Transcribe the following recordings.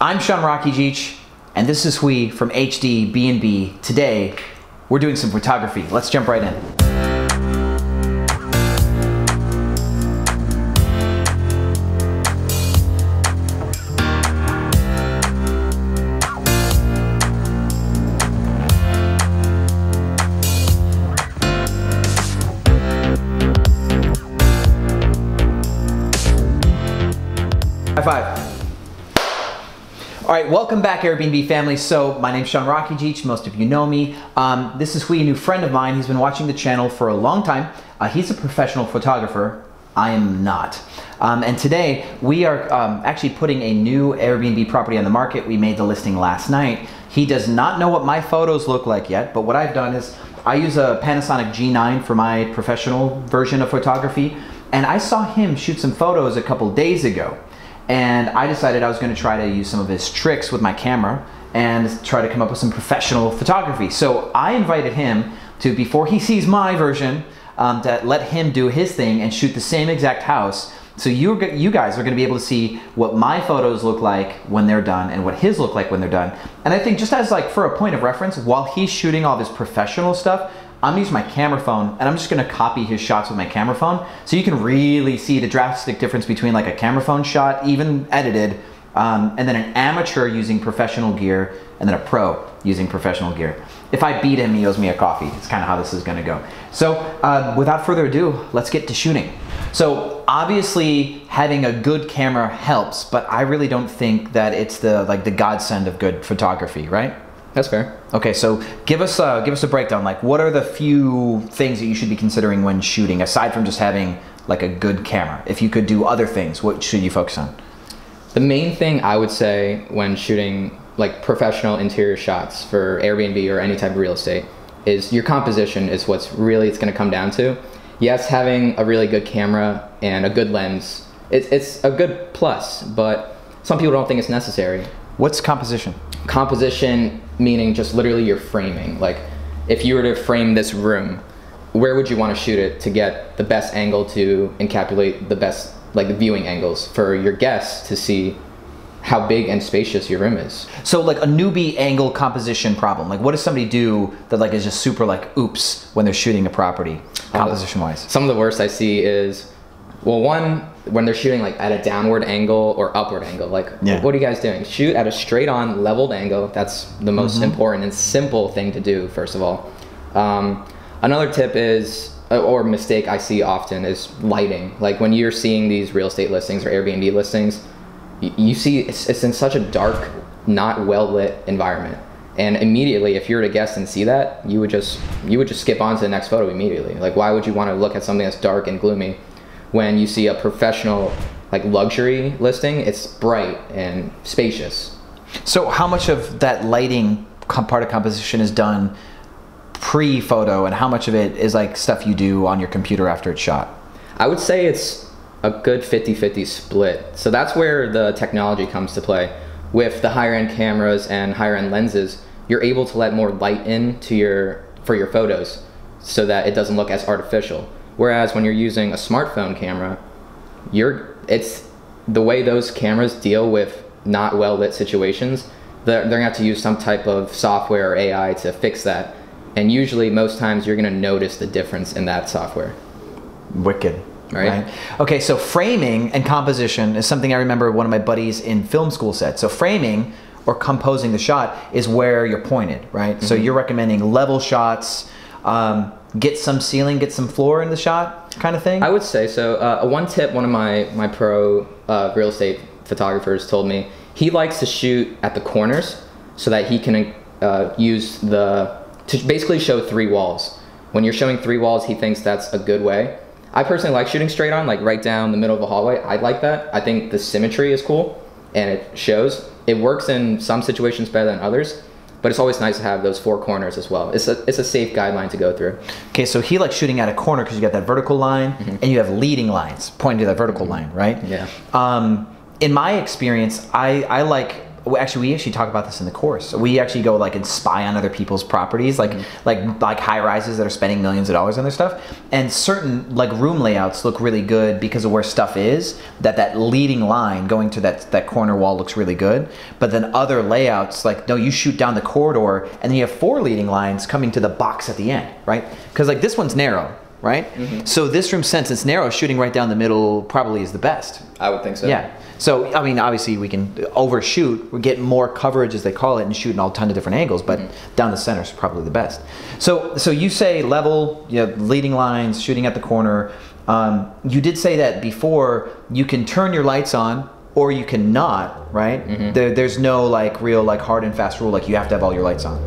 I'm Sean Rakidzich, and this is Hui from HDR. Today, we're doing some photography. Let's jump right in. High five. All right, welcome back Airbnb family. So my name's Sean Rakidzich, most of you know me. This is Hui, a new friend of mine. He's been watching the channel for a long time. He's a professional photographer. I am not. And today we are actually putting a new Airbnb property on the market. We made the listing last night. He does not know what my photos look like yet, but what I've done is I use a Panasonic G9 for my professional version of photography. And I saw him shoot some photos a couple days ago. And I decided I was going to try to use some of his tricks with my camera and try to come up with some professional photography. So I invited him to, before he sees my version, to let him do his thing and shoot the same exact house. So you guys are going to be able to see what my photos look like when they're done and what his look like when they're done. And I think just as like for a point of reference, while he's shooting all this professional stuff, I'm gonna use my camera phone and I'm just gonna copy his shots with my camera phone so you can really see the drastic difference between like a camera phone shot, even edited, and then an amateur using professional gear and then a pro using professional gear. If I beat him, he owes me a coffee. It's kind of how this is gonna go. So without further ado, let's get to shooting. So obviously having a good camera helps, but I really don't think that it's the godsend of good photography, right? That's fair. Okay, so give us a breakdown. Like, what are the few things that you should be considering when shooting, aside from just having like a good camera? If you could do other things, what should you focus on? The main thing I would say when shooting like professional interior shots for Airbnb or any type of real estate is your composition is what's really it's going to come down to. Yes, having a really good camera and a good lens, it's a good plus, but some people don't think it's necessary. What's composition? Composition meaning just literally your framing. Like if you were to frame this room, where would you want to shoot it to get the best angle to encapsulate the best like viewing angles for your guests to see how big and spacious your room is. So like a newbie angle composition problem, like what does somebody do that like is just super like oops when they're shooting a property composition wise? Some of the worst I see is, well, one, when they're shooting like at a downward angle or upward angle, like yeah. What are you guys doing? Shoot at a straight on leveled angle. That's the most important and simple thing to do, first of all. Another tip is, or mistake I see often is lighting. Like when you're seeing these real estate listings or Airbnb listings, you see it's in such a dark, not well lit environment. And immediately, if you were to guess and see that, you would just skip on to the next photo immediately. Like why would you want to look at something that's dark and gloomy? When you see a professional like luxury listing, it's bright and spacious. So how much of that lighting part of composition is done pre-photo and how much of it is like stuff you do on your computer after it's shot? I would say it's a good 50-50 split. So that's where the technology comes to play. With the higher end cameras and higher end lenses, you're able to let more light in to your photos so that it doesn't look as artificial. Whereas when you're using a smartphone camera, it's the way those cameras deal with not well lit situations, they're gonna have to use some type of software or AI to fix that. And usually most times you're gonna notice the difference in that software. Wicked. Right? Okay, so framing and composition is something I remember one of my buddies in film school said. So framing or composing the shot is where you're pointed, right? So you're recommending level shots, get some ceiling, get some floor in the shot kind of thing? I would say so. One tip one of my pro real estate photographers told me, he likes to shoot at the corners so that he can to basically show three walls. When you're showing three walls, he thinks that's a good way. I personally like shooting straight on, like right down the middle of a hallway. I like that. I think the symmetry is cool and it shows. It works in some situations better than others. But it's always nice to have those four corners as well. It's a safe guideline to go through. Okay, so he likes shooting at a corner because you got that vertical line and you have leading lines pointing to that vertical line, right? Yeah. In my experience, I like we actually talk about this in the course. We actually go like and spy on other people's properties, like high rises that are spending millions of dollars on their stuff. And certain like room layouts look really good because of where stuff is, that leading line going to that corner wall looks really good. But then other layouts, like no, you shoot down the corridor and then you have four leading lines coming to the box at the end, right? Because like this one's narrow, right? Mm-hmm. So this room, since it's narrow, shooting right down the middle probably is the best. I would think so. Yeah. So, I mean, obviously we can overshoot, we get more coverage as they call it, and shoot in all ton of different angles, but down the center is probably the best. So you say level, you know, leading lines, shooting at the corner. You did say that before, you can turn your lights on or you cannot, right? Mm-hmm. There's no like real like hard and fast rule, like you have to have all your lights on.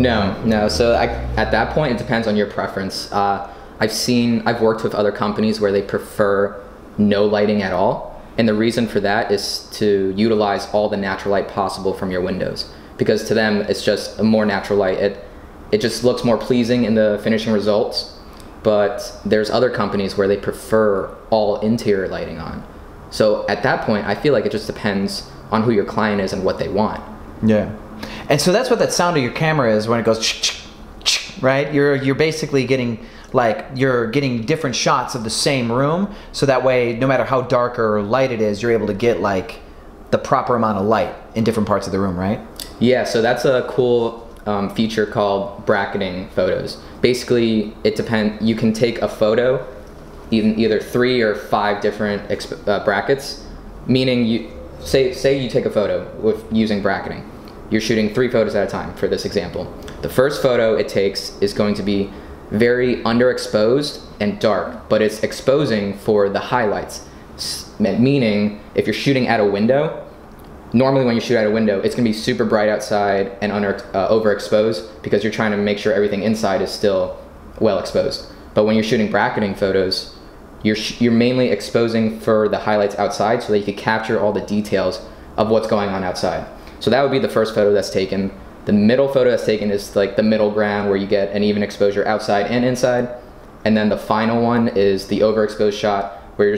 No, no. So at that point, it depends on your preference. I've worked with other companies where they prefer no lighting at all. And the reason for that is to utilize all the natural light possible from your windows. Because to them, it's just a more natural light. It just looks more pleasing in the finishing results. But there's other companies where they prefer all interior lighting on. So at that point, I feel like it just depends on who your client is and what they want. Yeah. And so that's what that sound of your camera is when it goes, right? You're basically getting... like you're getting different shots of the same room, so that way no matter how dark or light it is, you're able to get like the proper amount of light in different parts of the room, right? Yeah, so that's a cool feature called bracketing photos. Basically, you can take a photo in either 3 or 5 different brackets, meaning you say you take a photo with using bracketing. You're shooting 3 photos at a time for this example. The first photo it takes is going to be very underexposed and dark, but it's exposing for the highlights. Meaning, if you're shooting at a window, normally when you shoot at a window, it's gonna be super bright outside and overexposed because you're trying to make sure everything inside is still well exposed. But when you're shooting bracketing photos, you're mainly exposing for the highlights outside so that you can capture all the details of what's going on outside. So that would be the first photo that's taken. The middle photo that's taken is like the middle ground where you get an even exposure outside and inside. And then the final one is the overexposed shot where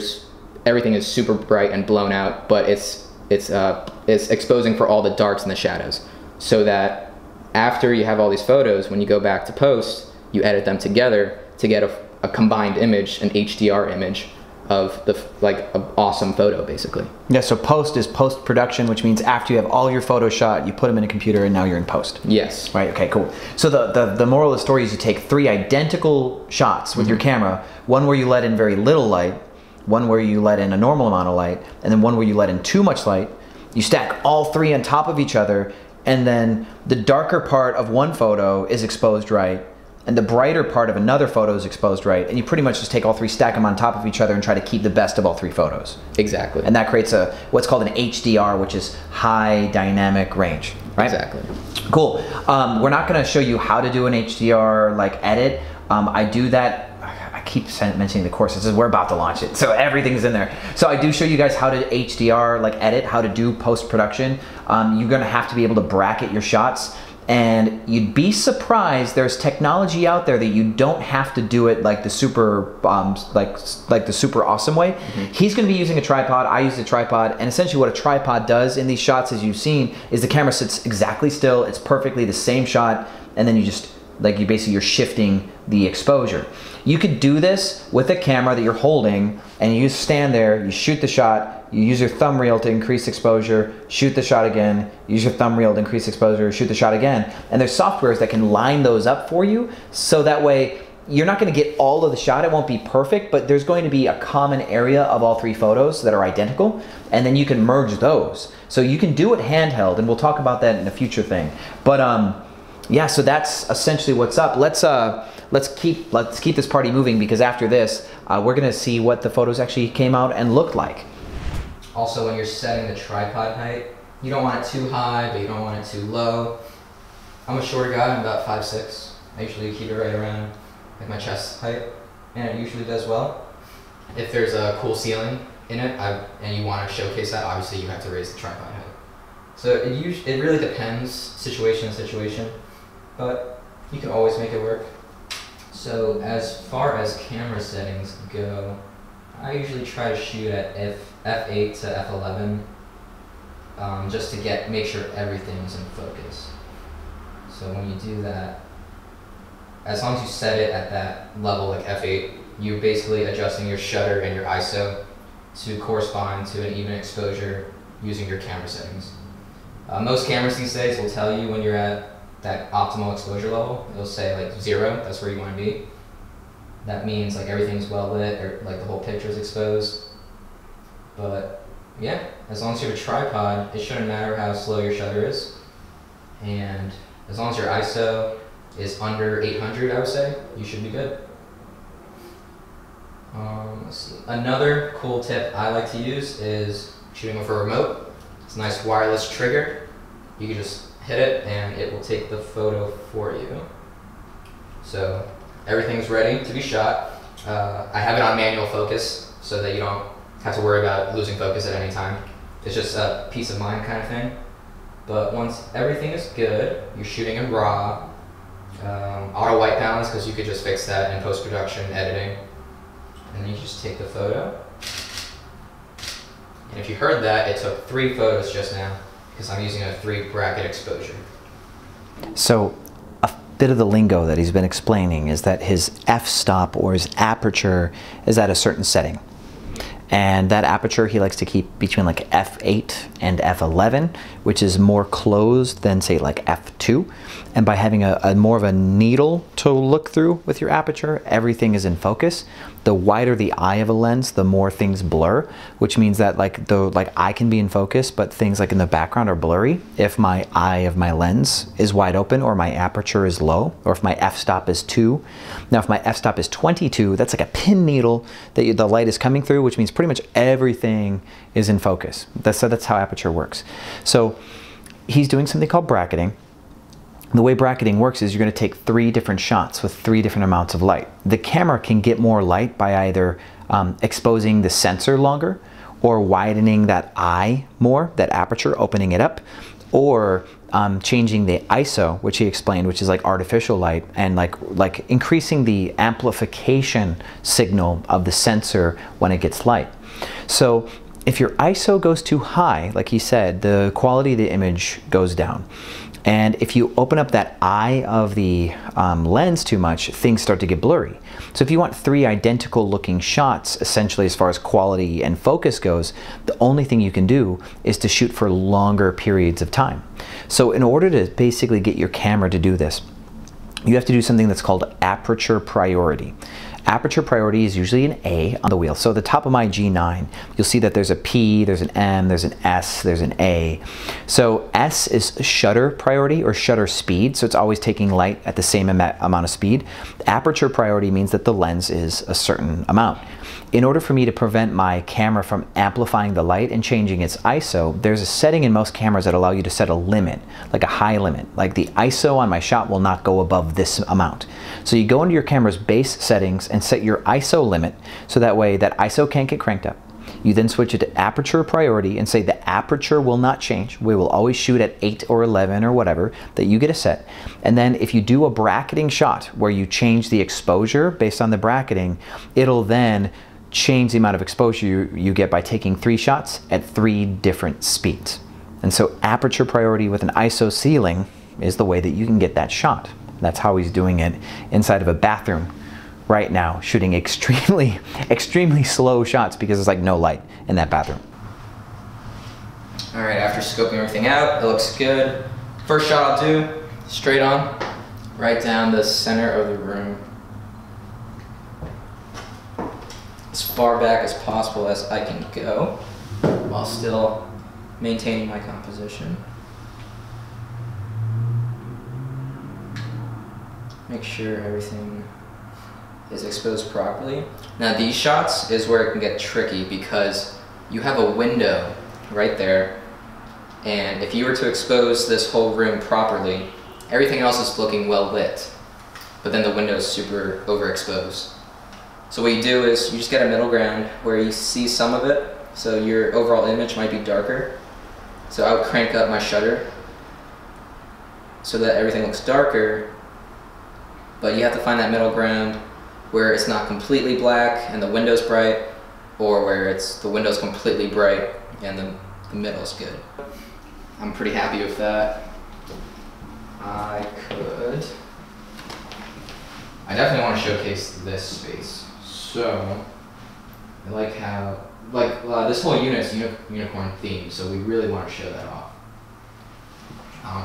everything is super bright and blown out, but it's exposing for all the darks and the shadows. So that after you have all these photos, when you go back to post, you edit them together to get a combined image, an HDR image of an awesome photo, basically. Yeah, so post is post-production, which means after you have all your photo shot, you put them in a computer and now you're in post. Yes. Right, okay, cool. So the moral of the story is you take 3 identical shots with your camera, one where you let in very little light, one where you let in a normal amount of light, and then one where you let in too much light. You stack all 3 on top of each other, and then the darker part of one photo is exposed right, and the brighter part of another photo is exposed right, and you pretty much just take all 3, stack them on top of each other, and try to keep the best of all 3 photos. Exactly. And that creates what's called an HDR, which is high dynamic range, right? Exactly. Cool. We're not gonna show you how to do an HDR like edit. I do that, I keep mentioning the course, we're about to launch it, so everything's in there. So I do show you guys how to HDR like edit, how to do post-production. You're gonna have to be able to bracket your shots. And you'd be surprised, there's technology out there that you don't have to do it like the super the super awesome way. He's going to be using a tripod, I use a tripod, and essentially what a tripod does in these shots, as you've seen, is the camera sits exactly still, it's perfectly the same shot, and then you just you're shifting the exposure. You could do this with a camera that you're holding, and you just stand there, you shoot the shot, you use your thumb reel to increase exposure, shoot the shot again, use your thumb reel to increase exposure, shoot the shot again. And there's softwares that can line those up for you, so that way you're not gonna get all of the shot, it won't be perfect, but there's going to be a common area of all 3 photos that are identical, and then you can merge those. So you can do it handheld, and we'll talk about that in a future thing. But yeah, so that's essentially what's up. Let's keep this party moving, because after this, we're gonna see what the photos actually came out and looked like. Also, when you're setting the tripod height, you don't want it too high, but you don't want it too low. I'm a shorter guy, I'm about 5'6". I usually keep it right around like my chest height, and it usually does well. If there's a cool ceiling in it, and you want to showcase that, obviously you have to raise the tripod height. So it really depends, situation to situation, but you can always make it work. So as far as camera settings go, I usually try to shoot at f8 to f11 just to make sure everything's in focus. So when you do that, as long as you set it at that level, like F8, you're basically adjusting your shutter and your ISO to correspond to an even exposure using your camera settings. Most cameras these days will tell you when you're at that optimal exposure level. It'll say like 0, that's where you want to be. That means like everything's well lit, or like the whole picture's exposed. But yeah, as long as you have a tripod, it shouldn't matter how slow your shutter is. And as long as your ISO is under 800, I would say, you should be good. Let's see. Another cool tip I like to use is shooting with a remote. It's a nice wireless trigger. You can just hit it and it will take the photo for you. So everything's ready to be shot. I have it on manual focus so that you don't have to worry about losing focus at any time. It's just a peace of mind kind of thing. But once everything is good, you're shooting in RAW, auto white balance, because you could just fix that in post-production editing. And then you just take the photo. And if you heard that, it took 3 photos just now, because I'm using a 3-bracket exposure. So a bit of the lingo that he's been explaining is that his f-stop, or his aperture, is at a certain setting. And that aperture he likes to keep between like f8 and f11, which is more closed than say like f2. And by having a more of a needle to look through with your aperture, everything is in focus. The wider the eye of a lens, the more things blur, which means that like I can be in focus, but things like in the background are blurry if my eye of my lens is wide open, or my aperture is low, or if my f-stop is 2. Now if my f-stop is 22, that's like a pin needle that the light is coming through, which means pretty much everything is in focus. That's how aperture works. So he's doing something called bracketing. The way bracketing works is you're going to take 3 different shots with 3 different amounts of light. The camera can get more light by either exposing the sensor longer, or widening that eye more, that aperture, opening it up, or changing the ISO, which he explained, which is like artificial light, and like increasing the amplification signal of the sensor when it gets light. So if your ISO goes too high, like he said, the quality of the image goes down. And if you open up that eye of the lens too much, things start to get blurry. So if you want 3 identical looking shots, essentially as far as quality and focus goes, the only thing you can do is to shoot for longer periods of time. So in order to basically get your camera to do this, you have to do something that's called aperture priority. Aperture priority is usually an A on the wheel. So the top of my G9, you'll see that there's a P, there's an M, there's an S, there's an A. So S is shutter priority, or shutter speed, so it's always taking light at the same amount of speed. Aperture priority means that the lens is a certain amount. In order for me to prevent my camera from amplifying the light and changing its ISO, there's a setting in most cameras that allow you to set a limit, like a high limit. Like the ISO on my shot will not go above this amount. So you go into your camera's base settings and set your ISO limit, so that way that ISO can't get cranked up. You then switch it to aperture priority and say the aperture will not change. We will always shoot at 8 or 11 or whatever that you get to set. And then if you do a bracketing shot where you change the exposure based on the bracketing, it'll then change the amount of exposure you get by taking 3 shots at 3 different speeds. And so aperture priority with an ISO ceiling is the way that you can get that shot. That's how he's doing it inside of a bathroom right now, shooting extremely, extremely slow shots because there's like no light in that bathroom. All right, after scoping everything out, it looks good. First shot I'll do, straight on, right down the center of the room, as far back as possible as I can go, while still maintaining my composition. Make sure everything is exposed properly. Now these shots is where it can get tricky, because you have a window right there, and if you were to expose this whole room properly, everything else is looking well lit, but then the window is super overexposed. So what you do is you just get a middle ground where you see some of it, so your overall image might be darker. So I would crank up my shutter so that everything looks darker, but you have to find that middle ground where it's not completely black and the window's bright, or where the window's completely bright and the middle's good. I'm pretty happy with that. I definitely want to showcase this space. So I like how, this whole unit's unicorn themed, so we really want to show that off.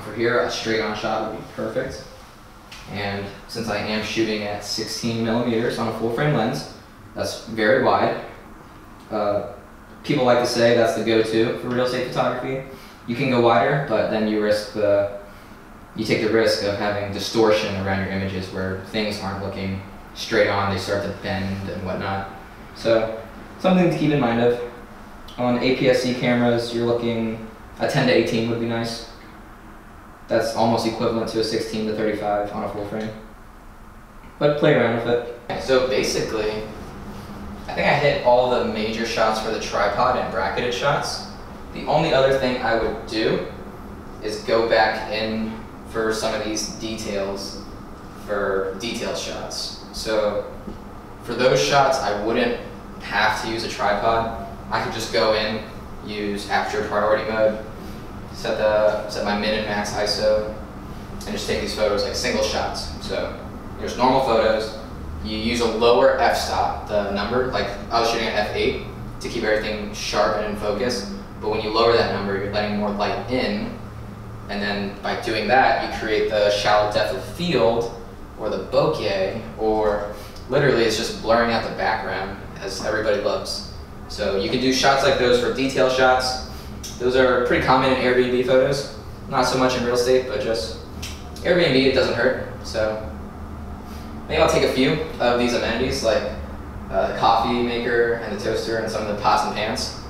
For here, a straight on shot would be perfect. And since I am shooting at 16mm on a full frame lens, that's very wide. People like to say that's the go-to for real estate photography. You can go wider, but then you risk you take the risk of having distortion around your images where things aren't looking straight on, they start to bend and whatnot. So something to keep in mind of. On APS-C cameras, you're looking, a 10 to 18 would be nice. That's almost equivalent to a 16 to 35 on a full frame. But play around with it. Okay, so basically, I think I hit all the major shots for the tripod and bracketed shots. The only other thing I would do is go back in for some of these details for detail shots. So for those shots, I wouldn't have to use a tripod. I could just go in, use aperture priority mode, set my min and max ISO, and just take these photos like single shots. So there's normal photos. You use a lower f-stop, the number, like I was shooting at f8 to keep everything sharp and in focus. But when you lower that number, you're letting more light in. And then by doing that, you create the shallow depth of field or the bokeh, or literally it's just blurring out the background, as everybody loves. So you can do shots like those for detail shots. Those are pretty common in Airbnb photos. Not so much in real estate, but just Airbnb, it doesn't hurt. So maybe I'll take a few of these amenities, like the coffee maker and the toaster and some of the pots and pans.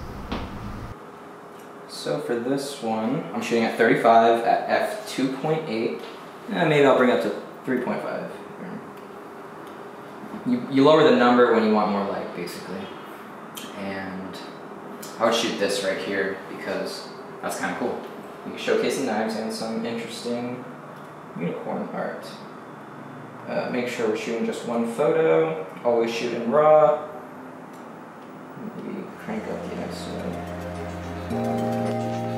So for this one, I'm shooting at 35 at f2.8, and maybe I'll bring up to 3.5. You lower the number when you want more light, basically. And I would shoot this right here because that's kind of cool. You can showcase the knives and some interesting unicorn art. Make sure we're shooting just one photo. Always shoot in raw. Maybe crank up the ISO.